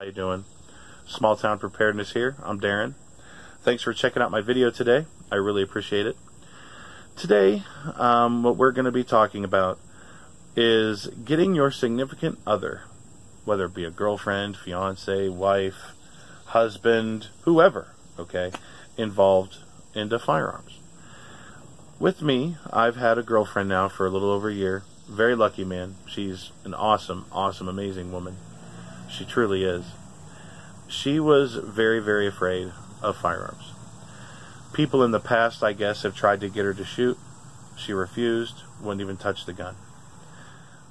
How you doing? Small Town Preparedness here. I'm Darren. Thanks for checking out my video today. I really appreciate it. Today, what we're going to be talking about is getting your significant other, whether it be a girlfriend, fiance, wife, husband, whoever, okay, involved into firearms. With me, I've had a girlfriend now for a little over a year. Very lucky man. She's an awesome, awesome, amazing woman. She truly is. She was very, very afraid of firearms. People in the past, I guess, have tried to get her to shoot. She refused, wouldn't even touch the gun.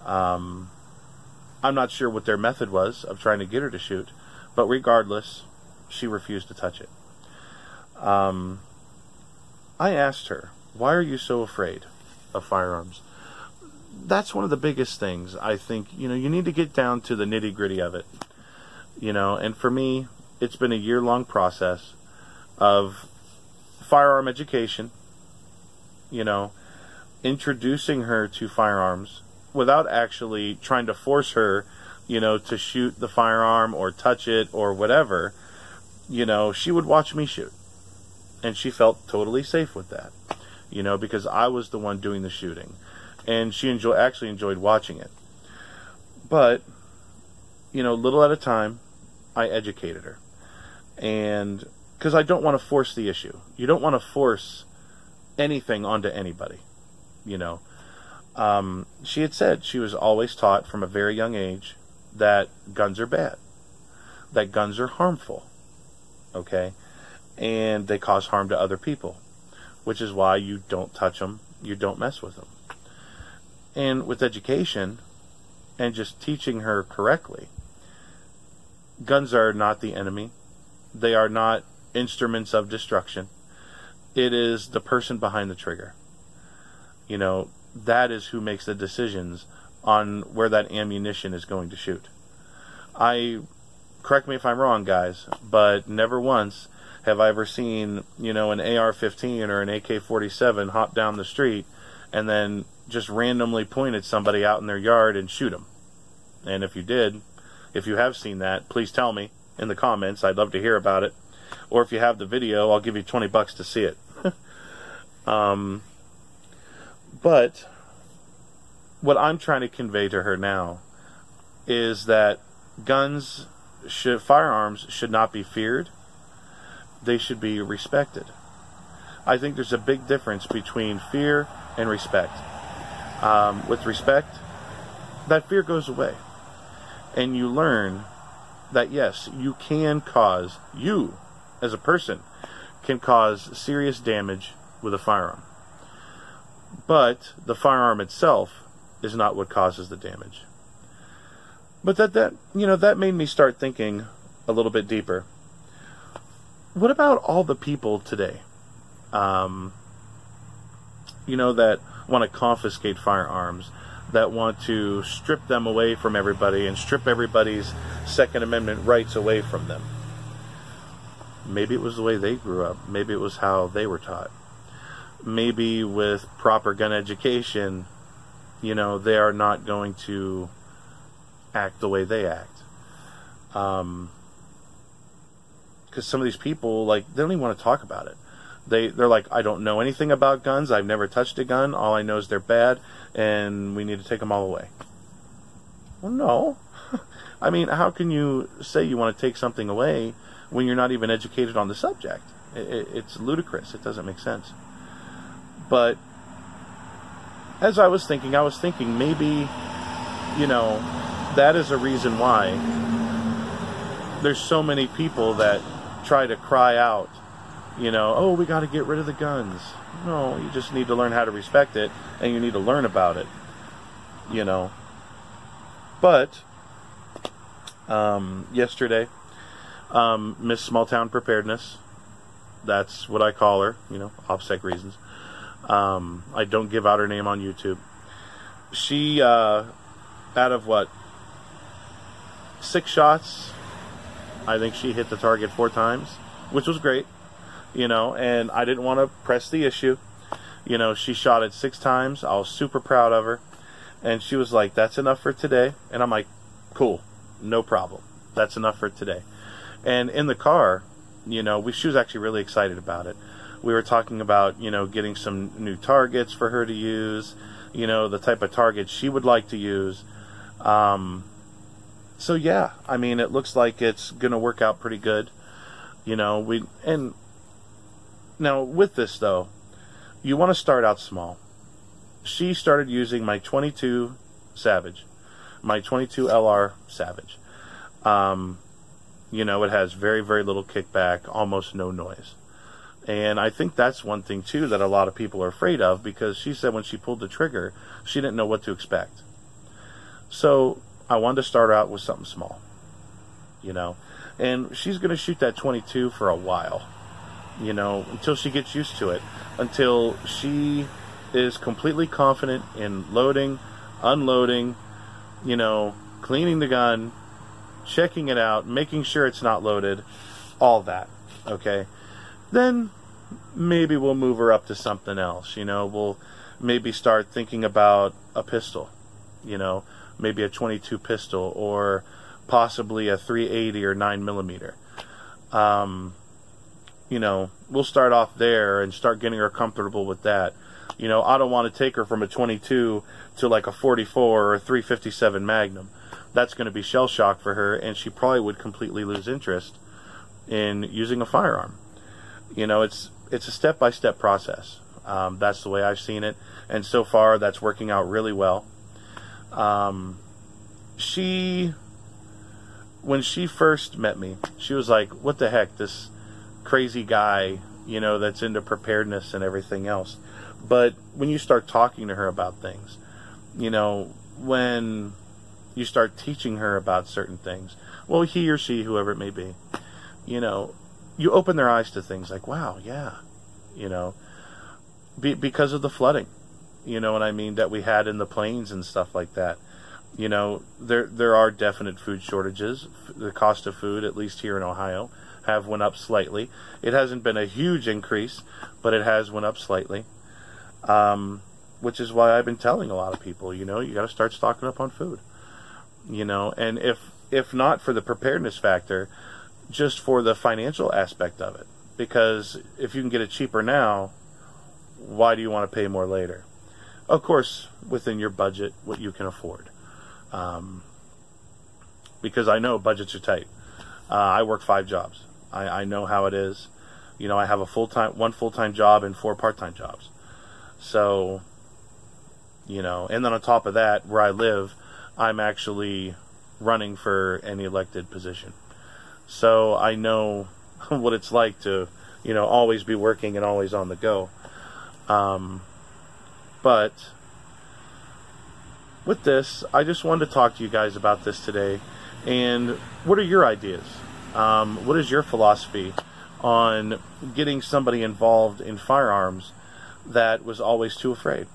I'm not sure what their method was of trying to get her to shoot, but regardless, she refused to touch it. I asked her, why are you so afraid of firearms? That's one of the biggest things, I think. You know, you need to get down to the nitty-gritty of it. You know, and for me, it's been a year-long process of firearm education, you know, introducing her to firearms without actually trying to force her, you know, to shoot the firearm or touch it or whatever. You know, she would watch me shoot, and she felt totally safe with that, you know, because I was the one doing the shooting. And she actually enjoyed watching it. But, you know, little at a time, I educated her. And, because I don't want to force the issue. You don't want to force anything onto anybody, you know. She had said she was always taught from a very young age that guns are bad. That guns are harmful, okay? And they cause harm to other people, which is why you don't touch them, you don't mess with them. And with education and just teaching her correctly, guns are not the enemy. They are not instruments of destruction. It is the person behind the trigger. You know, that is who makes the decisions on where that ammunition is going to shoot. Correct me if I'm wrong, guys, but never once have I ever seen, you know, an AR-15 or an AK-47 hop down the street and then just randomly point at somebody out in their yard and shoot them. And if you did, if you have seen that, please tell me in the comments. I'd love to hear about it. Or if you have the video, I'll give you $20 to see it. But what I'm trying to convey to her now is that firearms should not be feared. They should be respected. I think there's a big difference between fear and respect. With respect, that fear goes away. And you learn that, yes, you as a person can cause serious damage with a firearm. But the firearm itself is not what causes the damage. But that made me start thinking a little bit deeper. What about all the people today, you know, that want to confiscate firearms, that want to strip them away from everybody and strip everybody's Second Amendment rights away from them? Maybe it was the way they grew up. Maybe it was how they were taught. Maybe with proper gun education, you know, they are not going to act the way they act. 'Cause some of these people, like, they don't even want to talk about it. They're like, I don't know anything about guns. I've never touched a gun. All I know is they're bad, and we need to take them all away. Well, no. I mean, how can you say you want to take something away when you're not even educated on the subject? It's ludicrous. It doesn't make sense. But as I was thinking maybe, you know, that is a reason why there's so many people that try to cry out, you know, oh, we got to get rid of the guns. No, you just need to learn how to respect it, and you need to learn about it, you know. But yesterday, Miss Small Town Preparedness, that's what I call her, you know, OPSEC reasons. I don't give out her name on YouTube. She, out of what, 6 shots, I think she hit the target 4 times, which was great. You know, and I didn't want to press the issue. You know, she shot it 6 times. I was super proud of her. And she was like, that's enough for today. And I'm like, cool, no problem. that's enough for today. And in the car, you know, she was actually really excited about it. We were talking about, you know, getting some new targets for her to use, you know, the type of targets she would like to use. So yeah, I mean, it looks like it's going to work out pretty good. You know, and now with this though, you want to start out small. She started using my 22 Savage, my 22 LR Savage. You know, it has very, very little kickback, almost no noise. And I think that's one thing, too, that a lot of people are afraid of, because she said when she pulled the trigger, she didn't know what to expect. So I wanted to start out with something small, you know. And she's going to shoot that 22 for a while, you know, until she gets used to it, until she is completely confident in loading, unloading, you know, cleaning the gun, checking it out, making sure it's not loaded, all that, okay? Then maybe we'll move her up to something else, you know, we'll maybe start thinking about a pistol, you know, maybe a 22 pistol or possibly a 380 or 9mm. You know, we'll start off there and start getting her comfortable with that. You know, I don't want to take her from a 22 to like a 44 or a 357 Magnum. That's going to be shell shock for her, and she probably would completely lose interest in using a firearm. You know, it's a step-by-step process. That's the way I've seen it, and so far that's working out really well. When she first met me, she was like, what the heck, this crazy guy, you know, that's into preparedness and everything else. But when you start talking to her about things, you know, when you start teaching her about certain things, well, he or she, whoever it may be, you know, you open their eyes to things like, wow, yeah, you know, because of the flooding, you know what I mean, that we had in the plains and stuff like that. You know, there are definite food shortages. The cost of food, at least here in Ohio, have went up slightly. It hasn't been a huge increase, but it has went up slightly, which is why I've been telling a lot of people, you know, you got to start stocking up on food, you know, and if not for the preparedness factor, just for the financial aspect of it. Because if you can get it cheaper now, why do you want to pay more later? Of course, within your budget, what you can afford. Because I know budgets are tight. I work 5 jobs. I know how it is. You know, I have one full-time job and 4 part-time jobs. So, you know, and then on top of that, where I live, I'm actually running for an elected position. So I know what it's like to, you know, always be working and always on the go. But with this, I just wanted to talk to you guys about this today. And what are your ideas? What is your philosophy on getting somebody involved in firearms that was always too afraid?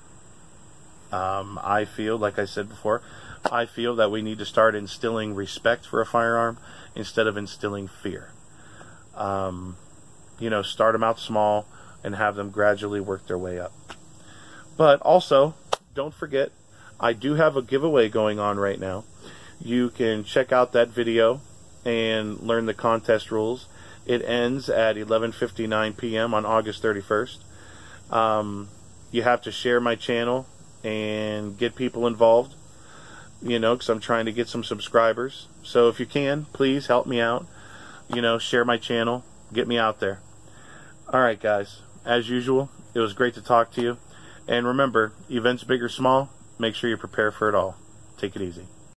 I feel, like I said before, I feel that we need to start instilling respect for a firearm instead of instilling fear. You know, start them out small and have them gradually work their way up. But also, don't forget, I do have a giveaway going on right now. You can check out that video and learn the contest rules. It ends at 11:59 p.m. on August 31st. You have to share my channel and get people involved, you know, because I'm trying to get some subscribers. So if you can, please help me out. You know, share my channel. Get me out there. All right, guys. As usual, it was great to talk to you. And remember, events big or small, make sure you prepare for it all. Take it easy.